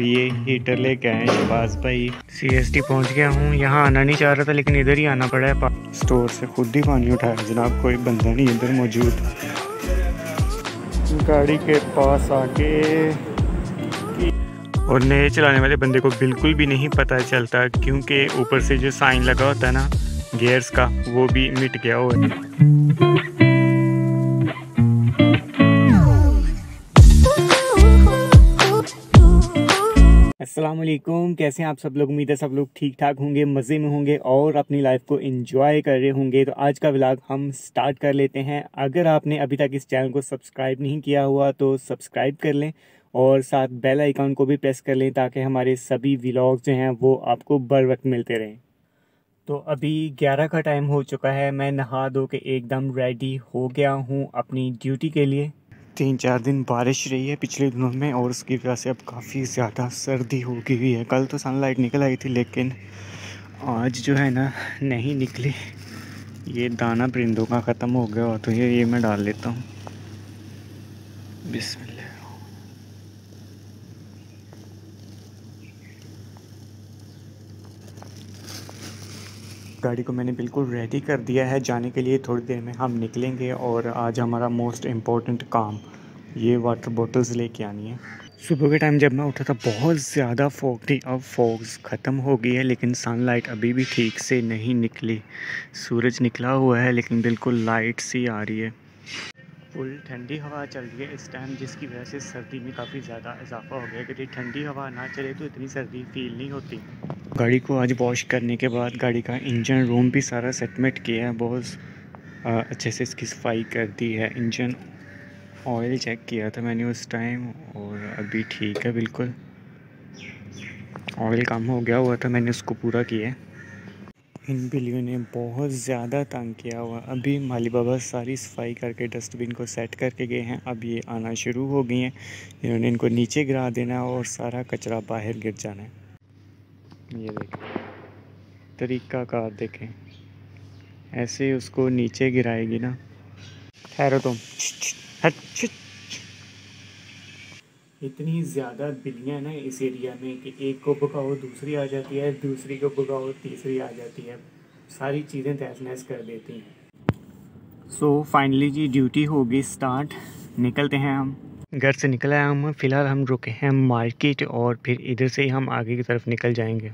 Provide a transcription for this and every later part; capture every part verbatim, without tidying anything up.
ये हीटर लेके आए शबाज भाई। सीएसटी पहुंच गया हूँ। यहाँ आना नहीं चाह रहा था लेकिन इधर ही आना पड़ा है। स्टोर से खुद ही पानी उठाया जनाब, कोई बंदा नहीं इधर मौजूद। गाड़ी के पास आके और नए चलाने वाले बंदे को बिल्कुल भी नहीं पता चलता क्योंकि ऊपर से जो साइन लगा होता है ना गियर्स का वो भी मिट गया हो। अस्सलामुअलैकुम, कैसे हैं आप सब लोग? उम्मीद है सब लोग ठीक ठाक होंगे, मज़े में होंगे और अपनी लाइफ को एंजॉय कर रहे होंगे। तो आज का व्लॉग हम स्टार्ट कर लेते हैं। अगर आपने अभी तक इस चैनल को सब्सक्राइब नहीं किया हुआ तो सब्सक्राइब कर लें और साथ बेल आइकन को भी प्रेस कर लें ताकि हमारे सभी व्लॉग जो हैं वो आपको बर वक्त मिलते रहें। तो अभी ग्यारह का टाइम हो चुका है। मैं नहा धो के एकदम रेडी हो गया हूँ अपनी ड्यूटी के लिए। तीन चार दिन बारिश रही है पिछले दिनों में और उसकी वजह से अब काफ़ी ज़्यादा सर्दी हो गई हुई है। कल तो सनलाइट निकल आई थी लेकिन आज जो है ना नहीं निकली। ये दाना परिंदों का ख़त्म हो गया हो तो ये ये मैं डाल लेता हूँ। बिस्मिल्लाह। गाड़ी को मैंने बिल्कुल रेडी कर दिया है जाने के लिए। थोड़ी देर में हम निकलेंगे और आज हमारा मोस्ट इम्पोर्टेंट काम ये वाटर बॉटल्स लेके आनी है। सुबह के टाइम जब मैं उठा था बहुत ज़्यादा फॉग थी, अब फॉग्स ख़त्म हो गई है लेकिन सनलाइट अभी भी ठीक से नहीं निकली। सूरज निकला हुआ है लेकिन बिल्कुल लाइट सी आ रही है। फुल ठंडी हवा चल रही है इस टाइम जिसकी वजह से सर्दी में काफ़ी ज़्यादा इजाफा हो गया। यदि ठंडी हवा ना चले तो इतनी सर्दी फील नहीं होती। गाड़ी को आज वॉश करने के बाद गाड़ी का इंजन रूम भी सारा सेटमेंट किया है, बहुत अच्छे से इसकी सफाई कर दी है। इंजन ऑयल चेक किया था मैंने उस टाइम और अभी ठीक है बिल्कुल। ऑयल कम हो गया हुआ था, मैंने उसको पूरा किया। इन बिल्लियों ने बहुत ज़्यादा तंग किया हुआ। अभी माली बाबा सारी सफाई करके डस्टबिन को सेट करके गए हैं। अब ये आना शुरू हो गई हैं। इन्होंने इनको नीचे गिरा देना है और सारा कचरा बाहर गिर जाना है। ये देखें तरीक़ाकार, देखें ऐसे उसको नीचे गिराएगी ना। ठहरो तुम, इतनी ज़्यादा बिल्लियाँ ना इस एरिया में कि एक को भगाओ दूसरी आ जाती है, दूसरी को भगाओ तीसरी आ जाती है, सारी चीज़ें तहस नहस कर देती हैं। सो फाइनली जी ड्यूटी होगी स्टार्ट, निकलते हैं। हम घर से निकल आए, हम फ़िलहाल हम रुके हैं मार्केट और फिर इधर से ही हम आगे की तरफ निकल जाएंगे।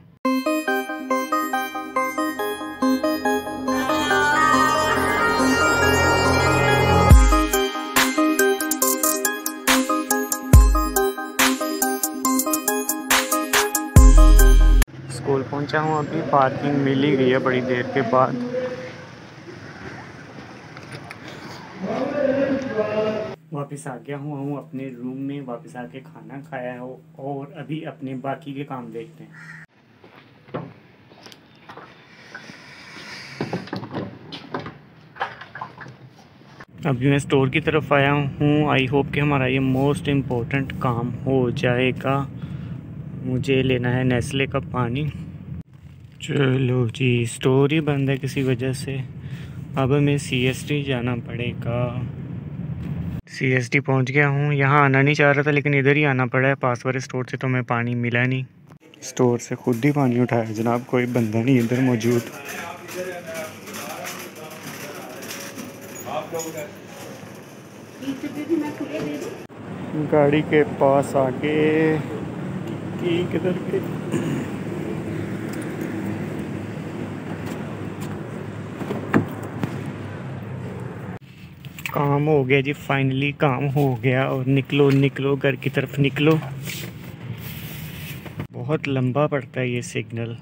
स्कूल पहुंचा हूँ, अभी पार्किंग मिल ही गई है बड़ी देर के बाद। वापस आ गया हूँ हूँ अपने रूम में, वापस आके खाना खाया है और अभी अपने बाकी के काम देखते हैं। अभी मैं स्टोर की तरफ आया हूँ। आई होप कि हमारा ये मोस्ट इम्पोर्टेंट काम हो जाएगा। मुझे लेना है नेस्ले का पानी। चलो जी, स्टोर ही बंद है किसी वजह से। अब हमें सीएसटी जाना पड़ेगा। सीएसटी पहुंच गया हूँ। यहाँ आना नहीं चाह रहा था लेकिन इधर ही आना पड़ा है। पास वाले स्टोर से तो हमें पानी मिला नहीं। स्टोर से खुद ही पानी उठाया जनाब, कोई बंदा नहीं इधर मौजूद। गाड़ी के पास आके किधर के काम हो गया जी, फाइनली काम हो गया और निकलो निकलो घर की तरफ निकलो। बहुत लंबा पड़ता है ये सिग्नल।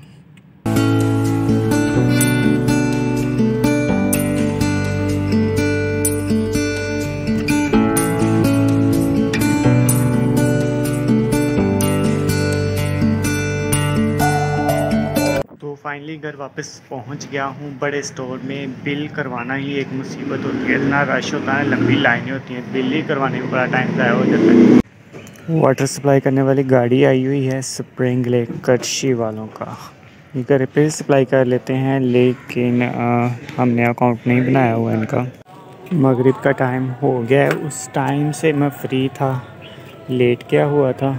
फाइनली घर वापस पहुंच गया हूं। बड़े स्टोर में बिल करवाना ही एक मुसीबत होती है, इतना रश होता है, लंबी लाइनें होती हैं, बिल ही करवाने में बड़ा टाइम ज़ाया हो जाता है। वाटर सप्लाई करने वाली गाड़ी आई हुई है स्प्रिंग लेक कटशी वालों का। ये घर पे सप्लाई कर लेते हैं लेकिन आ, हमने अकाउंट नहीं बनाया हुआ इनका। मगरिब का टाइम हो गया है, उस टाइम से मैं फ्री था, लेट क्या हुआ था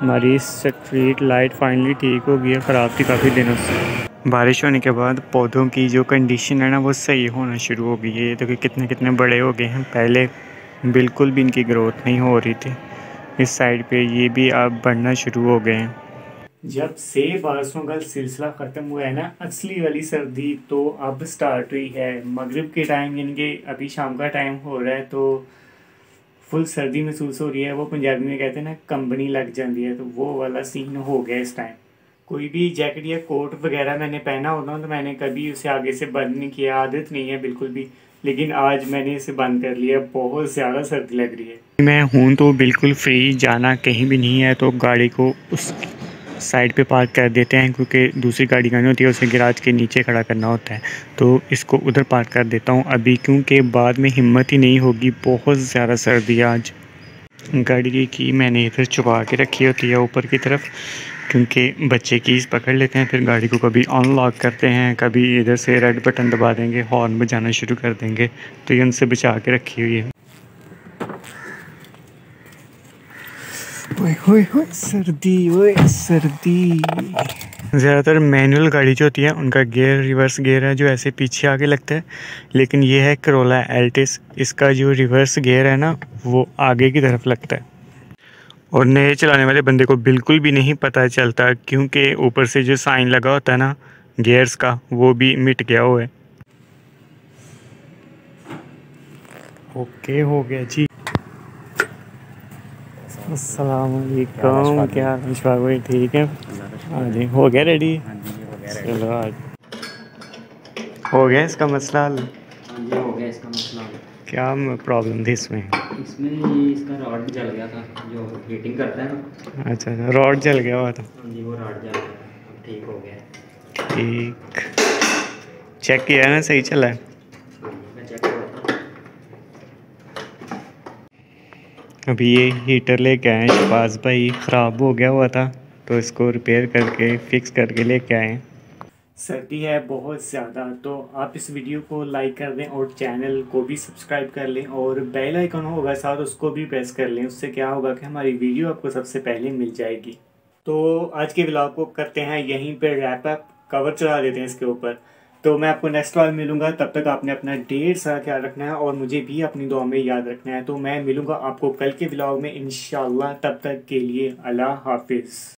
हमारी स्ट्रीट लाइट फाइनली ठीक हो गई है, ख़राब थी काफ़ी दिनों से। बारिश होने के बाद पौधों की जो कंडीशन है ना वो सही होना शुरू हो गई है। ये देखिए कितने कितने बड़े हो गए हैं, पहले बिल्कुल भी इनकी ग्रोथ नहीं हो रही थी। इस साइड पे ये भी अब बढ़ना शुरू हो गए हैं। जब से बारिशों का सिलसिला ख़त्म हुआ है ना, असली वाली सर्दी तो अब स्टार्ट हुई है। मगरिब के टाइम यानी कि अभी शाम का टाइम हो रहा है तो फुल सर्दी महसूस हो रही है। वो पंजाबी में कहते हैं ना कंबनी लग जाती है, तो वो वाला सीन हो गया इस टाइम। कोई भी जैकेट या कोट वगैरह मैंने पहना होता हूँ तो मैंने कभी उसे आगे से बंद नहीं किया, आदत नहीं है बिल्कुल भी, लेकिन आज मैंने इसे बंद कर लिया। बहुत ज़्यादा सर्दी लग रही है। मैं हूँ तो बिल्कुल फ्री, जाना कहीं भी नहीं है तो गाड़ी को उस साइड पे पार्क कर देते हैं, क्योंकि दूसरी गाड़ी कहीं होती है उसे गैराज के नीचे खड़ा करना होता है, तो इसको उधर पार्क कर देता हूँ अभी, क्योंकि बाद में हिम्मत ही नहीं होगी। बहुत ज़्यादा सर्दी आज। गाड़ी की की मैंने इधर छुपा के रखी होती है ऊपर की तरफ, क्योंकि बच्चे कीज़ पकड़ लेते हैं फिर गाड़ी को कभी अनलॉक करते हैं, कभी इधर से रेड बटन दबा देंगे, हॉर्न बजाना शुरू कर देंगे, तो ये उनसे बचा के रखी हुई है। ओए ओए ओए सर्दी, ओए सर्दी। ज़्यादातर मैनुअल गाड़ी जो होती है उनका गियर रिवर्स गियर है जो ऐसे पीछे आगे लगता है, लेकिन ये है करोला एल्टिस, इसका जो रिवर्स गियर है ना वो आगे की तरफ लगता है। और नए चलाने वाले बंदे को बिल्कुल भी नहीं पता चलता, क्योंकि ऊपर से जो साइन लगा होता है ना गियर्स का वो भी मिट गया हुआ है। ओके हो गया जी। अस्सलामुअलैकुम, क्या मुश्फाक भाई ठीक है? हाँ जी हो गया रेडी। चलो आज हो गया इसका मसला हल। हो गया इसका मसला हल। क्या प्रॉब्लम थी इसमें? इसमें इसका रॉड जल गया था, जो हीटिंग करता है ना। अच्छा अच्छा, रॉड जल गया हुआ था। हाँ जी वो रॉड जल गया, अब ठीक हो गया। ठीक चेक किया है ना, सही चला है? अभी ये हीटर लेके आए हैं शबाज भाई, ख़राब हो गया हुआ था तो इसको रिपेयर करके फिक्स करके लेके आए हैं। सर्दी है बहुत ज़्यादा, तो आप इस वीडियो को लाइक कर दें और चैनल को भी सब्सक्राइब कर लें और बेल आइकन होगा साथ उसको भी प्रेस कर लें। उससे क्या होगा कि हमारी वीडियो आपको सबसे पहले मिल जाएगी। तो आज के व्लॉग को करते हैं यहीं पर रैप अप, कवर चढ़ा देते हैं इसके ऊपर। तो मैं आपको नेक्स्ट वाल मिलूंगा, तब तक आपने अपना ढेर सारा ख्याल रखना है और मुझे भी अपनी दुआ में याद रखना है। तो मैं मिलूंगा आपको कल के व्लॉग में इंशाल्लाह। तब तक के लिए अल्लाह हाफिज़।